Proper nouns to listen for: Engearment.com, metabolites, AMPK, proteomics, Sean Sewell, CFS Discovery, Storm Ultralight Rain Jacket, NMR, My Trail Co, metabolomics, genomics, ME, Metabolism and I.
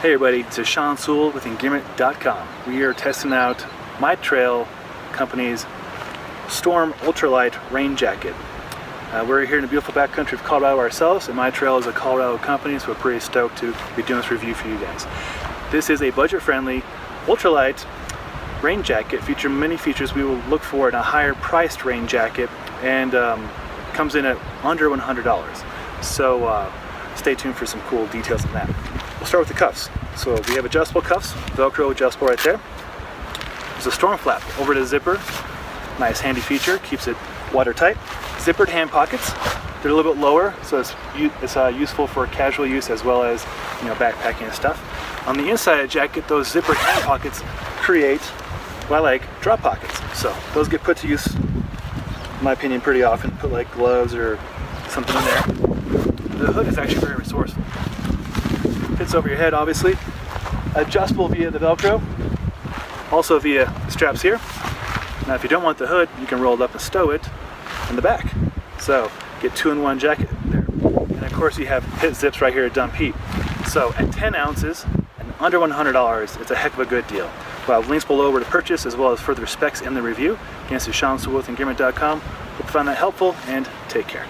Hey everybody, it's Sean Sewell with Engearment.com. We are testing out my trail company's Storm Ultralight Rain Jacket. We're here in the beautiful backcountry of Colorado ourselves, and my trail is a Colorado company, so we're pretty stoked to be doing this review for you guys. This is a budget-friendly ultralight rain jacket, featuring many features we will look for in a higher-priced rain jacket, and comes in at under $100. So stay tuned for some cool details on that. We'll start with the cuffs. So we have adjustable cuffs, Velcro adjustable right there. There's a storm flap over the zipper. Nice handy feature, keeps it watertight. Zippered hand pockets. They're a little bit lower, so it's useful for casual use as well as, you know, backpacking and stuff. On the inside of the jacket, those zippered hand pockets create what I like, drop pockets. So those get put to use, in my opinion, pretty often. Put like gloves or something in there. The hood is actually very resourceful. Fits over your head, obviously. Adjustable via the Velcro, also via straps here. Now if you don't want the hood, you can roll it up and stow it in the back. So get two-in-one jacket there. And of course you have pit zips right here at dump heat. So at 10 ounces and under $100, it's a heck of a good deal. We'll have links below where to purchase as well as further specs in the review. Again, this is Sean Sewell with Engearment.com. Hope you found that helpful, and take care.